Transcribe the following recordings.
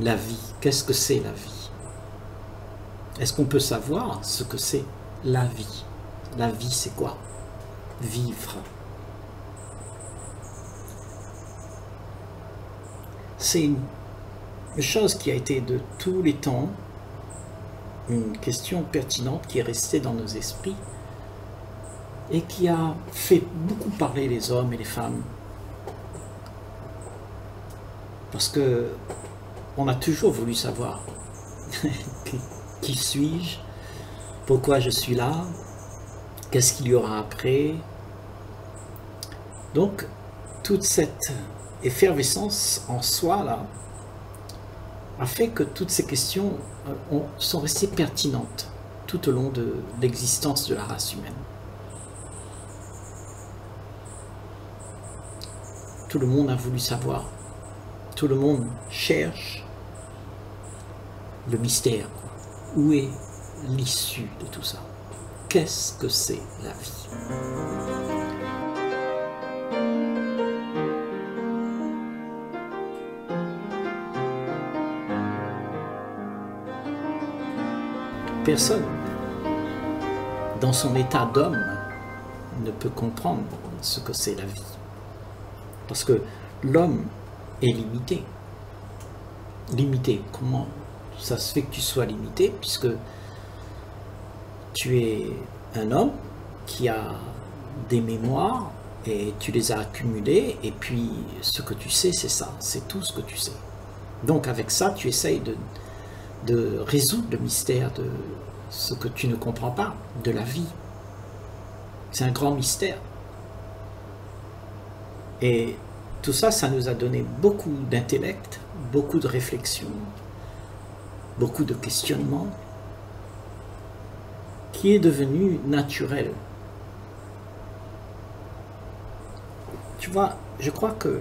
La vie, qu'est-ce que c'est la vie? Est-ce qu'on peut savoir ce que c'est la vie? La vie, c'est quoi? Vivre. C'est une chose qui a été de tous les temps une question pertinente qui est restée dans nos esprits et qui a fait beaucoup parler les hommes et les femmes. Parce que on a toujours voulu savoir qui suis-je, pourquoi je suis là, qu'est-ce qu'il y aura après. Donc toute cette effervescence en soi là a fait que toutes ces questions sont restées pertinentes tout au long de l'existence de la race humaine. Tout le monde a voulu savoir, tout le monde cherche le mystère. Où est l'issue de tout ça? Qu'est-ce que c'est la vie? Personne, dans son état d'homme, ne peut comprendre ce que c'est la vie. Parce que l'homme est limité. Limité, comment ça se fait que tu sois limité? Puisque tu es un homme qui a des mémoires et tu les as accumulées, et puis ce que tu sais, c'est ça, c'est tout ce que tu sais. Donc avec ça, tu essayes de résoudre le mystère de ce que tu ne comprends pas, de la vie. C'est un grand mystère. Et tout ça, ça nous a donné beaucoup d'intellect, beaucoup de réflexion, beaucoup de questionnement, qui est devenu naturel. Tu vois, je crois que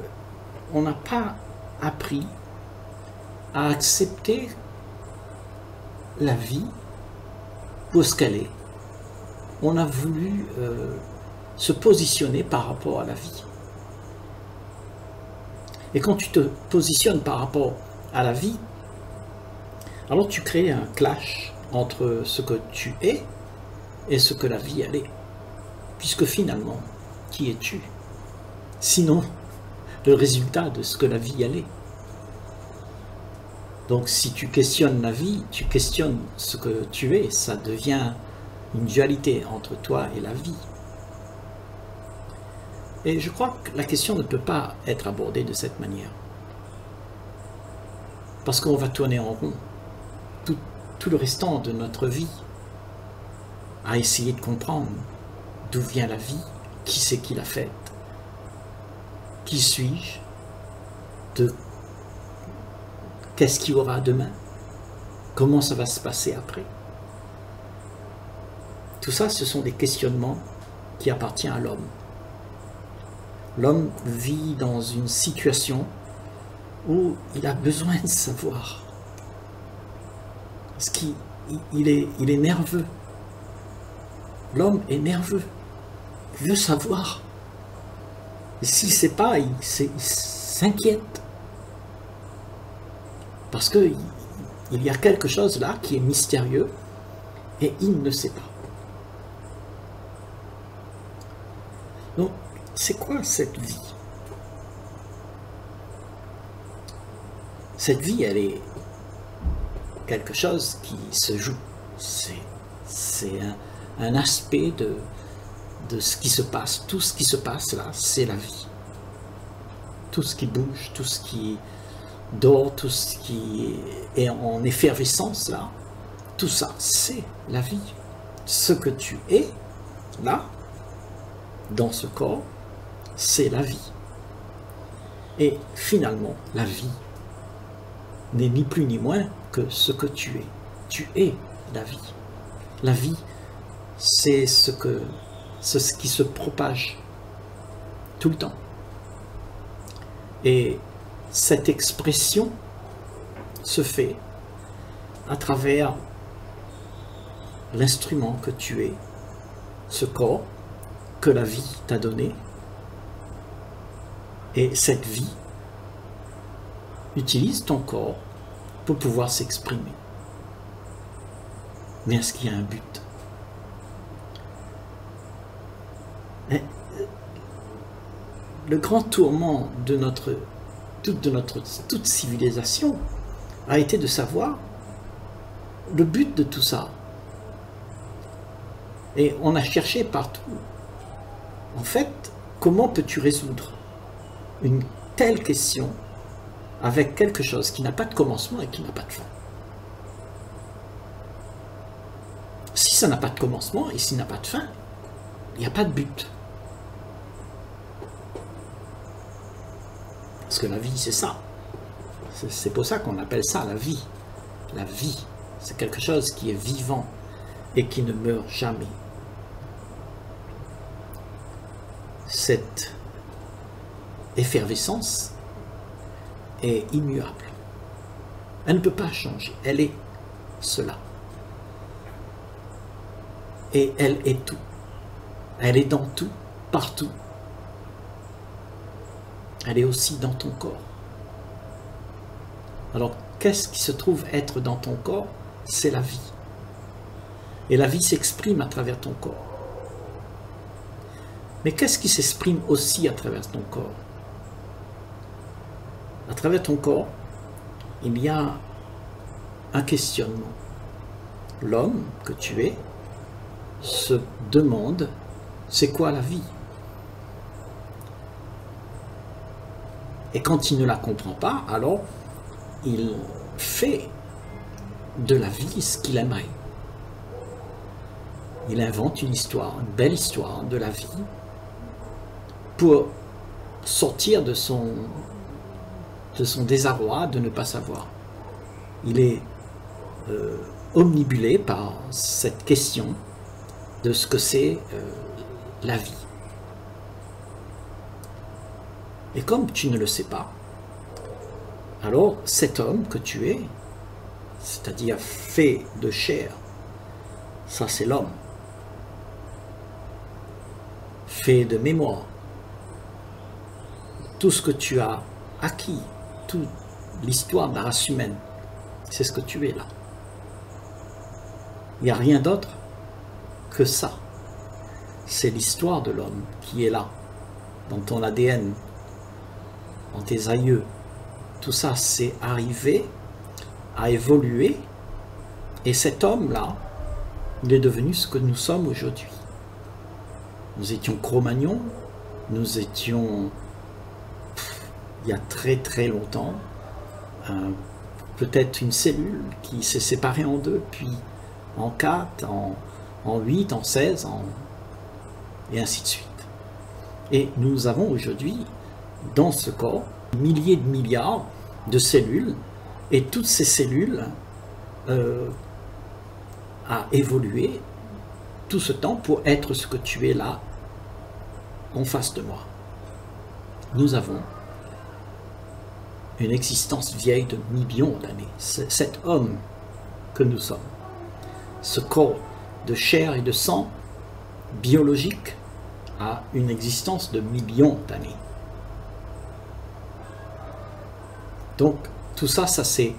on n'a pas appris à accepter la vie pour ce qu'elle est. On a voulu se positionner par rapport à la vie. Et quand tu te positionnes par rapport à la vie, alors tu crées un clash entre ce que tu es et ce que la vie elle est. Puisque finalement, qui es-tu? Sinon, le résultat de ce que la vie elle est. Donc si tu questionnes la vie, tu questionnes ce que tu es, ça devient une dualité entre toi et la vie. Et je crois que la question ne peut pas être abordée de cette manière. Parce qu'on va tourner en rond tout le restant de notre vie à essayer de comprendre d'où vient la vie, qui c'est qui l'a faite, qui suis-je, qu'est-ce qu'il y aura demain? Comment ça va se passer après? Tout ça, ce sont des questionnements qui appartiennent à l'homme. L'homme vit dans une situation où il a besoin de savoir. Parce qu'il est nerveux. L'homme est nerveux. Il veut savoir. Et s'il ne sait pas, il s'inquiète. Parce qu'il y a quelque chose là qui est mystérieux et il ne sait pas. Donc, c'est quoi cette vie? Cette vie, elle est quelque chose qui se joue. C'est un aspect de ce qui se passe. Tout ce qui se passe là, c'est la vie. Tout ce qui bouge, tout ce qui dort, tout ce qui est en effervescence là, tout ça, c'est la vie. Ce que tu es là, dans ce corps, c'est la vie. Et finalement, la vie n'est ni plus ni moins que ce que tu es. Tu es la vie. La vie, c'est ce qui se propage tout le temps. Et cette expression se fait à travers l'instrument que tu es, ce corps que la vie t'a donné. Et cette vie utilise ton corps pour pouvoir s'exprimer. Mais est-ce qu'il y a un but? Le grand tourment de toute civilisation a été de savoir le but de tout ça. Et on a cherché partout. En fait, comment peux-tu résoudre une telle question avec quelque chose qui n'a pas de commencement et qui n'a pas de fin? Si ça n'a pas de commencement et s'il n'a pas de fin, il n'y a pas de but. Parce que la vie, c'est ça. C'est pour ça qu'on appelle ça la vie. La vie, c'est quelque chose qui est vivant et qui ne meurt jamais. Cette effervescence est immuable. Elle ne peut pas changer. Elle est cela. Et elle est tout. Elle est dans tout, partout. Elle est aussi dans ton corps. Alors, qu'est-ce qui se trouve être dans ton corps? C'est la vie. Et la vie s'exprime à travers ton corps. Mais qu'est-ce qui s'exprime aussi à travers ton corps? À travers ton corps, il y a un questionnement. L'homme que tu es se demande, c'est quoi la vie? Et quand il ne la comprend pas, alors il fait de la vie ce qu'il aimerait. Il invente une histoire, une belle histoire de la vie, pour sortir de son désarroi de ne pas savoir. Il est omnibulé par cette question de ce que c'est la vie. Et comme tu ne le sais pas, alors cet homme que tu es, c'est-à-dire fait de chair, ça c'est l'homme, fait de mémoire, tout ce que tu as acquis, toute l'histoire de la race humaine, c'est ce que tu es là. Il n'y a rien d'autre que ça. C'est l'histoire de l'homme qui est là, dans ton ADN, dans tes aïeux. Tout ça, c'est arrivé à évoluer, et cet homme-là, il est devenu ce que nous sommes aujourd'hui. Nous étions Cro-Magnon, nous étions, il y a très très longtemps, peut-être une cellule qui s'est séparée en deux, puis en 4, en 8, en 16, et ainsi de suite. Et nous avons aujourd'hui, dans ce corps, milliers de milliards de cellules, et toutes ces cellules a évolué tout ce temps pour être ce que tu es là, en face de moi. Nous avons une existence vieille de millions d'années. Cet homme que nous sommes, ce corps de chair et de sang biologique a une existence de millions d'années. Donc tout ça, ça s'est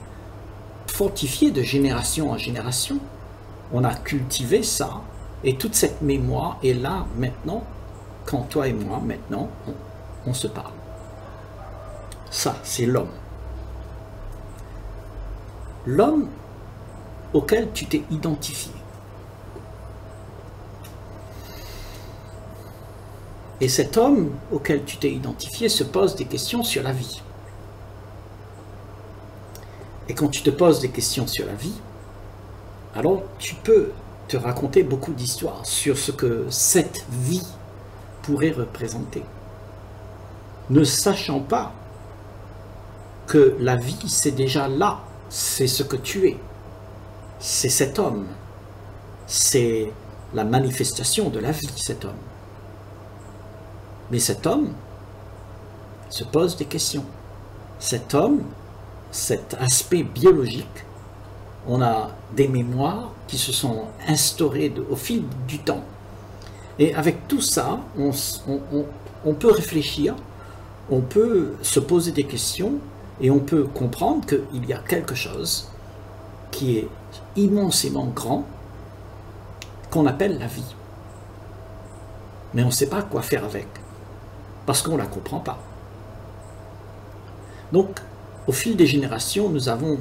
fortifié de génération en génération. On a cultivé ça, et toute cette mémoire est là maintenant, quand toi et moi, maintenant, on se parle. Ça, c'est l'homme. L'homme auquel tu t'es identifié. Et cet homme auquel tu t'es identifié se pose des questions sur la vie. Et quand tu te poses des questions sur la vie, alors tu peux te raconter beaucoup d'histoires sur ce que cette vie pourrait représenter. Ne sachant pas que la vie, c'est déjà là, c'est ce que tu es, c'est cet homme, c'est la manifestation de la vie, cet homme. Mais cet homme se pose des questions. Cet homme, cet aspect biologique, on a des mémoires qui se sont instaurées au fil du temps. Et avec tout ça, on peut réfléchir, on peut se poser des questions Et on peut comprendre qu'il y a quelque chose qui est immensément grand, qu'on appelle la vie. Mais on ne sait pas quoi faire avec, parce qu'on ne la comprend pas. Donc, au fil des générations, nous avons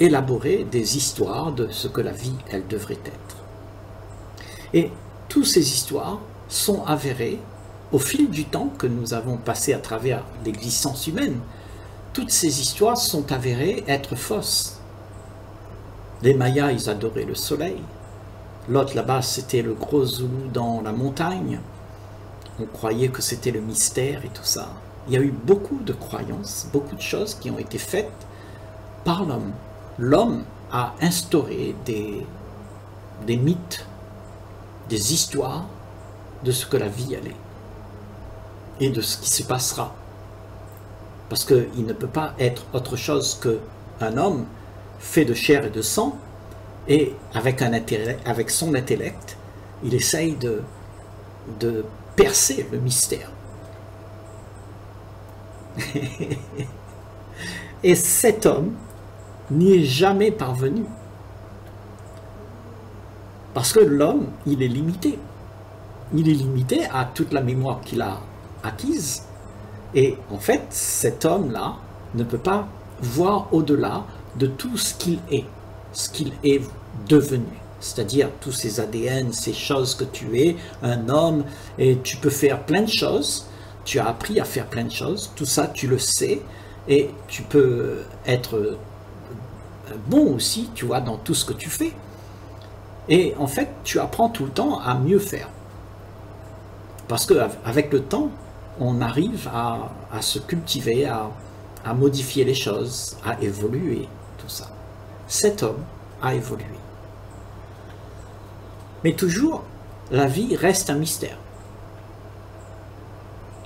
élaboré des histoires de ce que la vie, elle devrait être. Et toutes ces histoires sont avérées au fil du temps que nous avons passé à travers l'existence humaine. Toutes ces histoires sont avérées être fausses. Les Mayas, ils adoraient le soleil. L'autre là-bas, c'était le gros Zoulou dans la montagne. On croyait que c'était le mystère et tout ça. Il y a eu beaucoup de croyances, beaucoup de choses qui ont été faites par l'homme. L'homme a instauré des mythes, des histoires de ce que la vie elle est et de ce qui se passera. Parce qu'il ne peut pas être autre chose qu'un homme fait de chair et de sang, et avec son intellect, il essaye de percer le mystère. Et cet homme n'y est jamais parvenu. Parce que l'homme, il est limité. Il est limité à toute la mémoire qu'il a acquise. Et en fait, cet homme-là ne peut pas voir au-delà de tout ce qu'il est devenu. C'est-à-dire tous ces ADN, ces choses que tu es, un homme, et tu peux faire plein de choses, tu as appris à faire plein de choses, tout ça tu le sais, et tu peux être bon aussi, tu vois, dans tout ce que tu fais. Et en fait, tu apprends tout le temps à mieux faire. Parce qu'avec le temps, on arrive à se cultiver, à modifier les choses, à évoluer, tout ça. Cet homme a évolué. Mais toujours, la vie reste un mystère.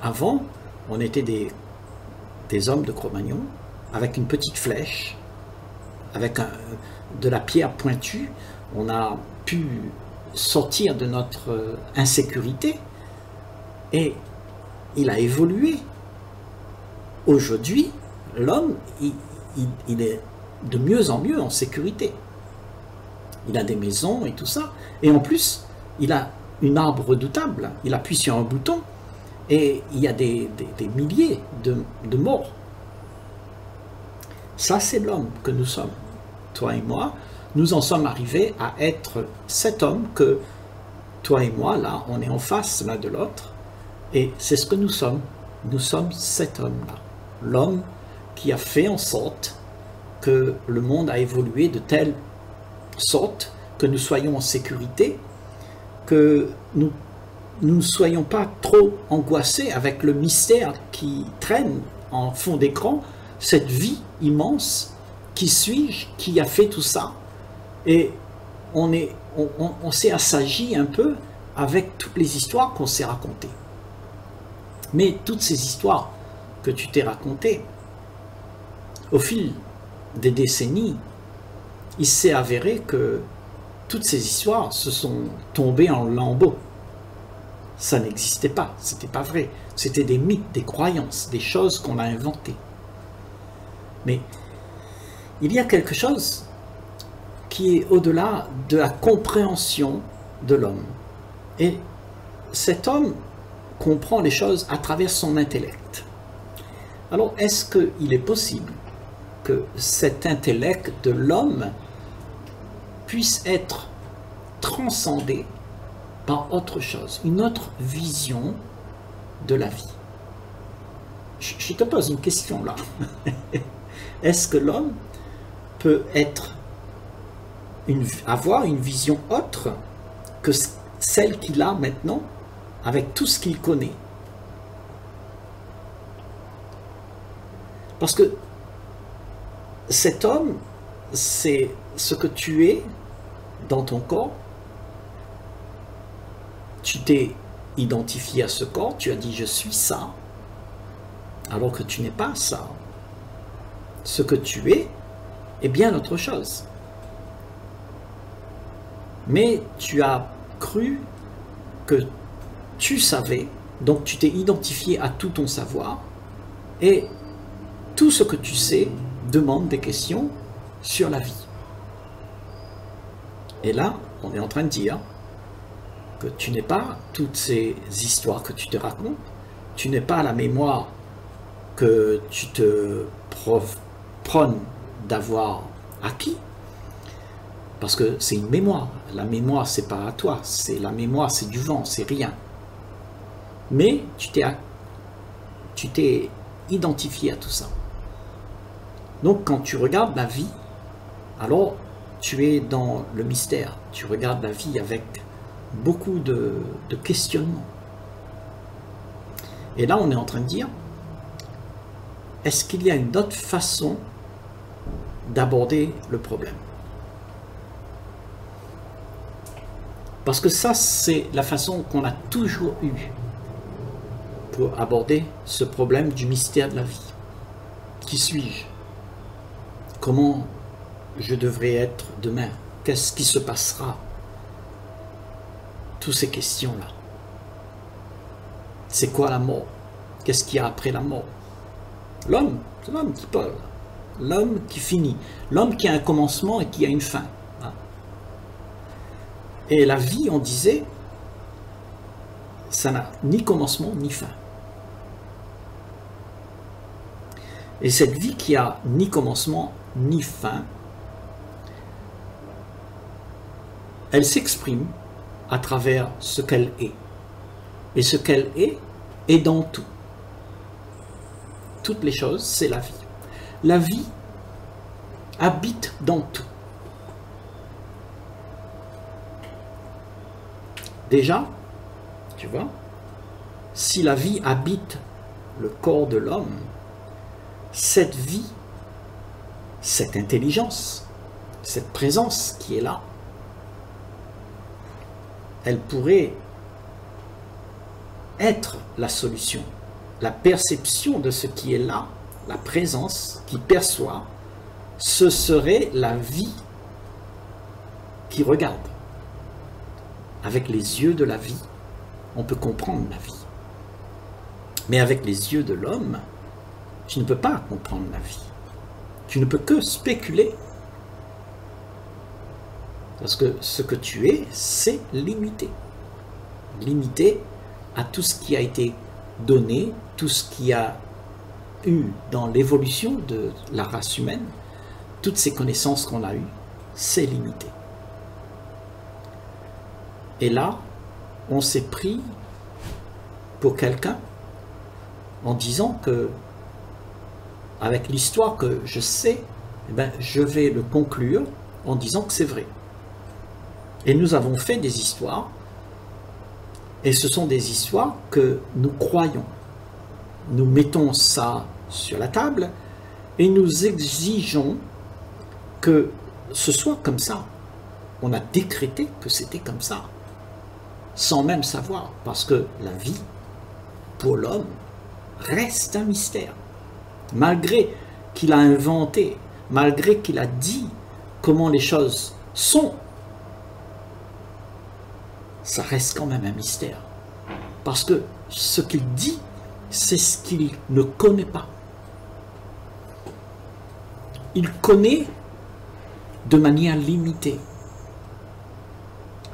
Avant, on était des hommes de Cro-Magnon, avec une petite flèche, avec de la pierre pointue, on a pu sortir de notre insécurité, et il a évolué. Aujourd'hui, l'homme, il est de mieux en mieux en sécurité. Il a des maisons et tout ça. Et en plus, il a une arme redoutable. Il appuie sur un bouton et il y a des milliers de morts. Ça, c'est l'homme que nous sommes. Toi et moi, nous en sommes arrivés à être cet homme que toi et moi, là, on est en face l'un de l'autre. Et c'est ce que nous sommes. Nous sommes cet homme-là. L'homme qui a fait en sorte que le monde a évolué de telle sorte que nous soyons en sécurité, que nous ne soyons pas trop angoissés avec le mystère qui traîne en fond d'écran, cette vie immense, qui suis-je, qui a fait tout ça. Et on s'est assagi un peu avec toutes les histoires qu'on s'est racontées. Mais toutes ces histoires que tu t'es racontées, au fil des décennies, il s'est avéré que toutes ces histoires se sont tombées en lambeaux. Ça n'existait pas, c'était pas vrai. C'était des mythes, des croyances, des choses qu'on a inventées. Mais il y a quelque chose qui est au-delà de la compréhension de l'homme. Et cet homme comprend les choses à travers son intellect. Alors, est-ce qu'il est possible que cet intellect de l'homme puisse être transcendé par autre chose, une autre vision de la vie? Je te pose une question là. Est-ce que l'homme peut être avoir une vision autre que celle qu'il a maintenant, avec tout ce qu'il connaît? Parce que cet homme, c'est ce que tu es dans ton corps. Tu t'es identifié à ce corps, tu as dit je suis ça, alors que tu n'es pas ça. Ce que tu est bien autre chose. Mais tu as cru que tu savais, donc tu t'es identifié à tout ton savoir, et tout ce que tu sais demande des questions sur la vie. Et là, on est en train de dire que tu n'es pas toutes ces histoires que tu te racontes, tu n'es pas la mémoire que tu te prônes d'avoir acquis, parce que c'est une mémoire. La mémoire, c'est pas à toi, c'est la mémoire, c'est du vent, c'est rien. Mais tu t'es identifié à tout ça. Donc quand tu regardes la vie, alors tu es dans le mystère, tu regardes la vie avec beaucoup de questionnements. Et là on est en train de dire, est-ce qu'il y a une autre façon d'aborder le problème? Parce que ça c'est la façon qu'on a toujours eue pour aborder ce problème du mystère de la vie. Qui suis-je? Comment je devrais être demain? Qu'est-ce qui se passera? Toutes ces questions-là. C'est quoi la mort? Qu'est-ce qu'il y a après la mort? L'homme, c'est l'homme qui parle. L'homme qui finit. L'homme qui a un commencement et qui a une fin. Et la vie, on disait, ça n'a ni commencement ni fin. Et cette vie qui a ni commencement ni fin, elle s'exprime à travers ce qu'elle est. Et ce qu'elle est dans tout. Toutes les choses, c'est la vie. La vie habite dans tout. Déjà, tu vois, si la vie habite le corps de l'homme, cette vie, cette intelligence, cette présence qui est là, elle pourrait être la solution. La perception de ce qui est là, la présence qui perçoit, ce serait la vie qui regarde. Avec les yeux de la vie, on peut comprendre la vie. Mais avec les yeux de l'homme, tu ne peux pas comprendre la vie. Tu ne peux que spéculer. Parce que ce que tu es, c'est limité. Limité à tout ce qui a été donné, tout ce qui a eu dans l'évolution de la race humaine, toutes ces connaissances qu'on a eues, c'est limité. Et là, on s'est pris pour quelqu'un en disant que, avec l'histoire que je sais, eh ben, je vais le conclure en disant que c'est vrai. Et nous avons fait des histoires, et ce sont des histoires que nous croyons. Nous mettons ça sur la table et nous exigeons que ce soit comme ça. On a décrété que c'était comme ça, sans même savoir, parce que la vie, pour l'homme, reste un mystère. Malgré qu'il a inventé, malgré qu'il a dit comment les choses sont, ça reste quand même un mystère. Parce que ce qu'il dit, c'est ce qu'il ne connaît pas. Il connaît de manière limitée,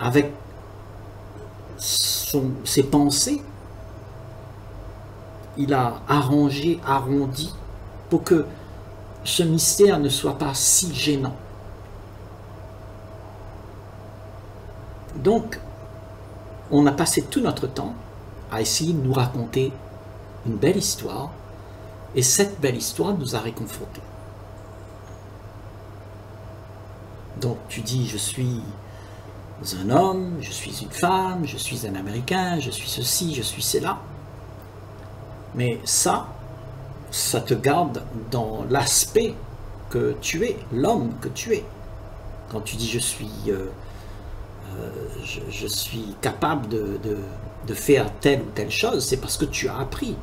avec ses pensées. Il a arrangé, arrondi, pour que ce mystère ne soit pas si gênant. Donc, on a passé tout notre temps à essayer de nous raconter une belle histoire, et cette belle histoire nous a réconfortés. Donc tu dis, je suis un homme, je suis une femme, je suis un Américain, je suis ceci, je suis cela. Mais ça te garde dans l'aspect que tu es, l'homme que tu es. Quand tu dis, je suis capable de faire telle ou telle chose, c'est parce que tu as appris.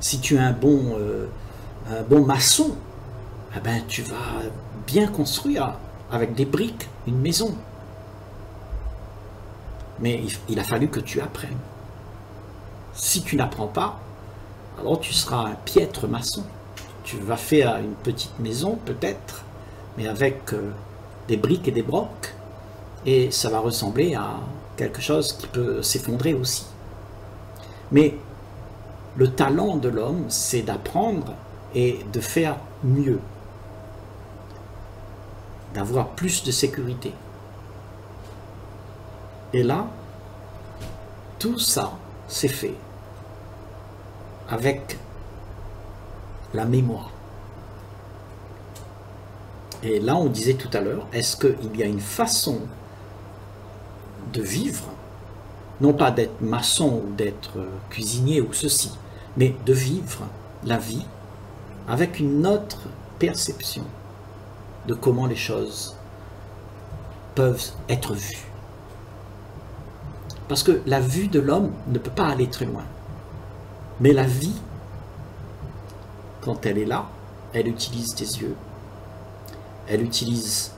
Si tu es un bon maçon, eh ben, tu vas bien construire avec des briques une maison. Mais il a fallu que tu apprennes. Si tu n'apprends pas, alors tu seras un piètre maçon. Tu vas faire une petite maison peut-être, mais avec des briques et des brocs, et ça va ressembler à quelque chose qui peut s'effondrer aussi. Mais le talent de l'homme, c'est d'apprendre et de faire mieux, d'avoir plus de sécurité. Et là, tout ça s'est fait avec la mémoire. Et là, on disait tout à l'heure, est-ce qu'il y a une façon de vivre, non pas d'être maçon ou d'être cuisinier ou ceci, mais de vivre la vie avec une autre perception de comment les choses peuvent être vues. Parce que la vue de l'homme ne peut pas aller très loin. Mais la vie, quand elle est là, elle utilise tes yeux, elle utilise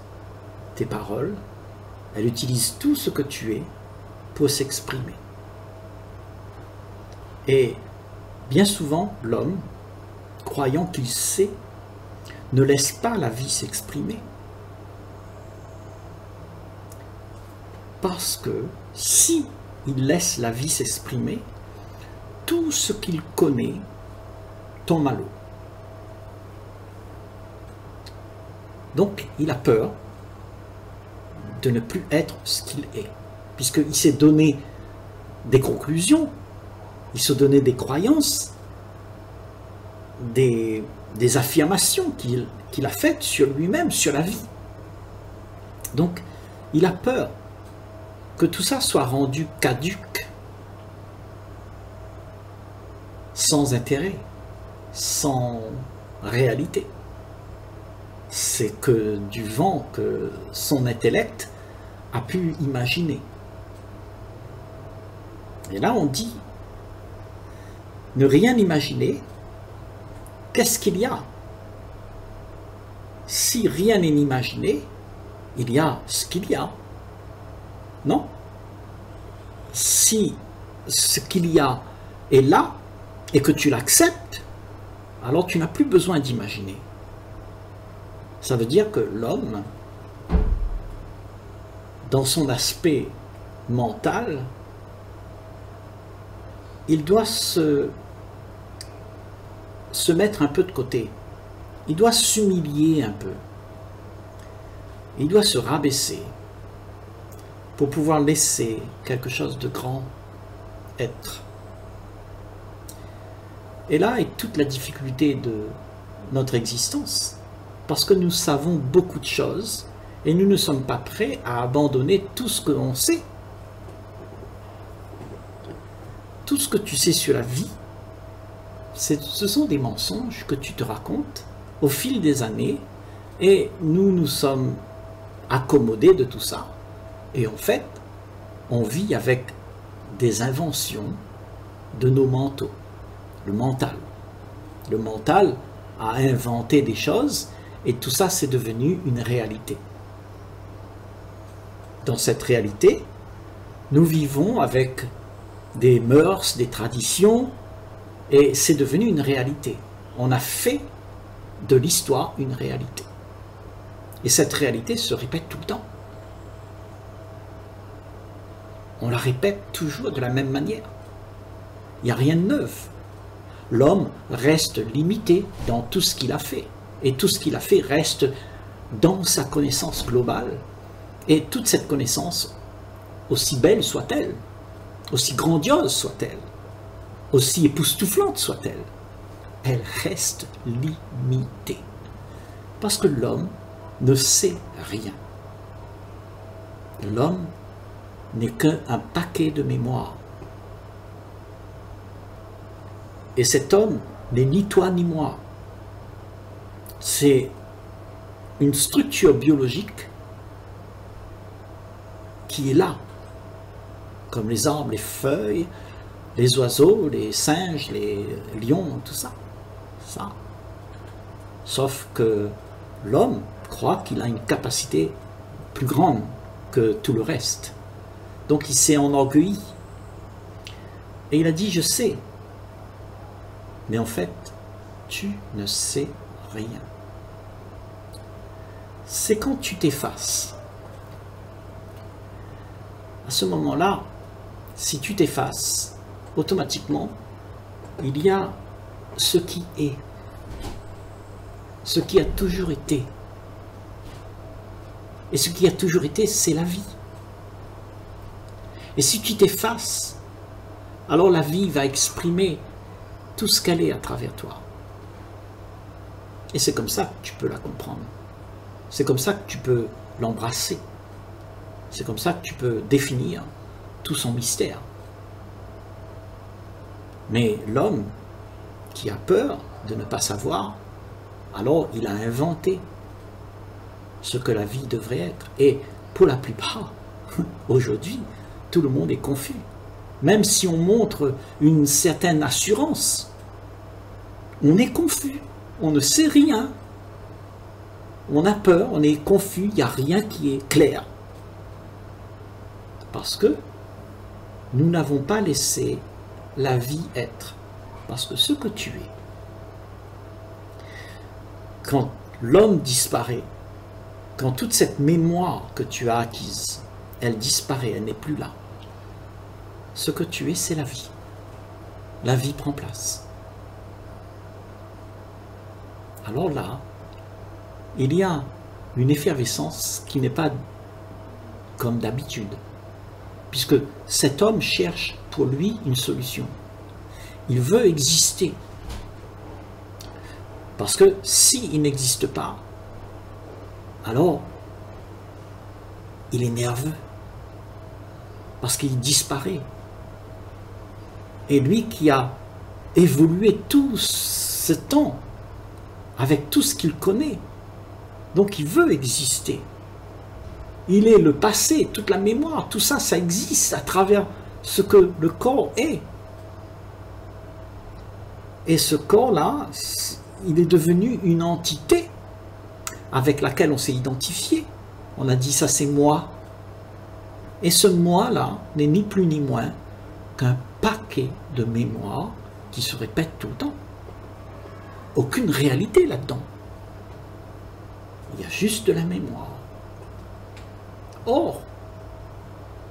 tes paroles, elle utilise tout ce que tu es pour s'exprimer. Et bien souvent, l'homme, croyant qu'il sait, ne laisse pas la vie s'exprimer. Parce que si il laisse la vie s'exprimer, tout ce qu'il connaît tombe à l'eau. Donc, il a peur de ne plus être ce qu'il est, puisqu'il s'est donné des conclusions, il s'est donné des croyances, des affirmations qu'il a faites sur lui-même, sur la vie. Donc, il a peur que tout ça soit rendu caduque, sans intérêt, sans réalité. C'est que du vent que son intellect a pu imaginer. Et là, on dit, ne rien imaginer, qu'est-ce qu'il y a? Si rien n'est imaginé, il y a ce qu'il y a. Non? Si ce qu'il y a est là, et que tu l'acceptes, alors tu n'as plus besoin d'imaginer. Ça veut dire que l'homme, dans son aspect mental, il doit se mettre un peu de côté. Il doit s'humilier un peu. Il doit se rabaisser pour pouvoir laisser quelque chose de grand être. Et là est toute la difficulté de notre existence, parce que nous savons beaucoup de choses et nous ne sommes pas prêts à abandonner tout ce que l'on sait. Tout ce que tu sais sur la vie, ce sont des mensonges que tu te racontes au fil des années, et nous nous sommes accommodés de tout ça. Et en fait, on vit avec des inventions de nos mentaux. Le mental a inventé des choses, et tout ça c'est devenu une réalité. Dans cette réalité, nous vivons avec des mœurs, des traditions, et c'est devenu une réalité. On a fait de l'histoire une réalité. Et cette réalité se répète tout le temps. On la répète toujours de la même manière. Il n'y a rien de neuf. L'homme reste limité dans tout ce qu'il a fait. Et tout ce qu'il a fait reste dans sa connaissance globale. Et toute cette connaissance, aussi belle soit-elle, aussi grandiose soit-elle, aussi époustouflante soit-elle, elle reste limitée. Parce que l'homme ne sait rien. L'homme n'est qu'un paquet de mémoires. Et cet homme n'est ni toi ni moi. C'est une structure biologique qui est là, comme les arbres, les feuilles, les oiseaux, les singes, les lions, tout ça. Sauf que l'homme croit qu'il a une capacité plus grande que tout le reste. Donc il s'est enorgueilli. Et il a dit « je sais ». Mais en fait, tu ne sais rien. C'est quand tu t'effaces. À ce moment-là, si tu t'effaces, automatiquement, il y a ce qui est, ce qui a toujours été. Et ce qui a toujours été, c'est la vie. Et si tu t'effaces, alors la vie va exprimer tout ce qu'elle est à travers toi. Et c'est comme ça que tu peux la comprendre. C'est comme ça que tu peux l'embrasser. C'est comme ça que tu peux définir tout son mystère. Mais l'homme qui a peur de ne pas savoir, alors il a inventé ce que la vie devrait être. Et pour la plupart, aujourd'hui, tout le monde est confus. Même si on montre une certaine assurance, on est confus, on ne sait rien. On a peur, on est confus, il n'y a rien qui est clair. Parce que nous n'avons pas laissé la vie être. Parce que ce que tu es, quand l'homme disparaît, quand toute cette mémoire que tu as acquise, elle disparaît, elle n'est plus là. Ce que tu es, c'est la vie. La vie prend place. Alors là, il y a une effervescence qui n'est pas comme d'habitude, puisque cet homme cherche pour lui une solution. Il veut exister, parce que s'il n'existe pas, alors il est nerveux, parce qu'il disparaît. Et lui qui a évolué tout ce temps, avec tout ce qu'il connaît, donc il veut exister. Il est le passé, toute la mémoire, tout ça, ça existe à travers ce que le corps est. Et ce corps-là, il est devenu une entité avec laquelle on s'est identifié. On a dit ça, c'est moi. Et ce moi-là n'est ni plus ni moins qu'un paquet de mémoires qui se répètent tout le temps. Aucune réalité là-dedans. Il y a juste de la mémoire. Or,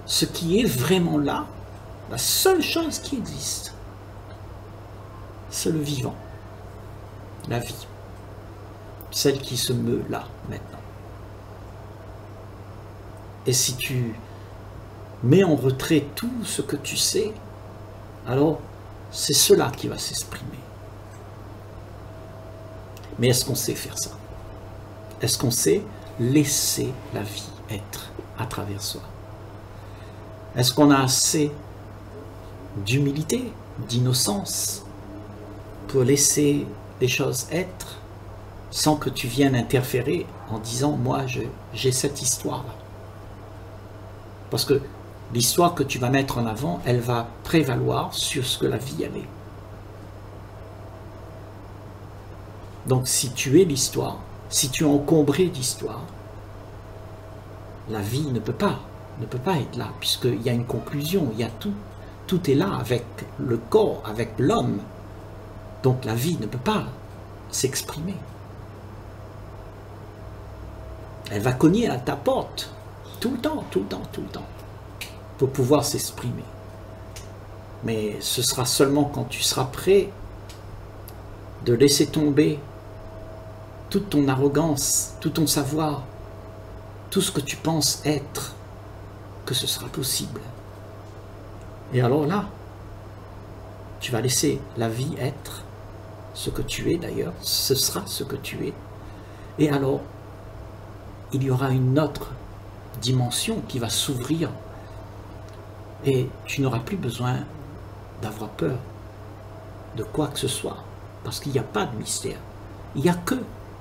ce qui est vraiment là, la seule chose qui existe, c'est le vivant, la vie, celle qui se meut là, maintenant. Et si tu mets en retrait tout ce que tu sais, alors c'est cela qui va s'exprimer. Mais est-ce qu'on sait faire ça? Est-ce qu'on sait laisser la vie être à travers soi? Est-ce qu'on a assez d'humilité, d'innocence pour laisser les choses être sans que tu viennes interférer en disant « moi, j'ai cette histoire-là ». Parce que l'histoire que tu vas mettre en avant, elle va prévaloir sur ce que la vie elle est. Donc si tu es l'histoire, si tu es encombré d'histoire, la vie ne peut pas être là, puisqu'il y a une conclusion, il y a tout. Tout est là avec le corps, avec l'homme. Donc la vie ne peut pas s'exprimer. Elle va cogner à ta porte tout le temps, tout le temps, tout le temps, pour pouvoir s'exprimer. Mais ce sera seulement quand tu seras prêt de laisser tomber toute ton arrogance, tout ton savoir, tout ce que tu penses être, que ce sera possible. Et alors là, tu vas laisser la vie être, ce que tu es d'ailleurs, ce sera ce que tu es. Et alors, il y aura une autre dimension qui va s'ouvrir et tu n'auras plus besoin d'avoir peur de quoi que ce soit, parce qu'il n'y a pas de mystère. Il n'y a que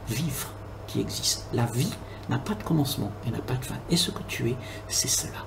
vivre qui existe. La vie n'a pas de commencement et n'a pas de fin. Et ce que tu es, c'est cela.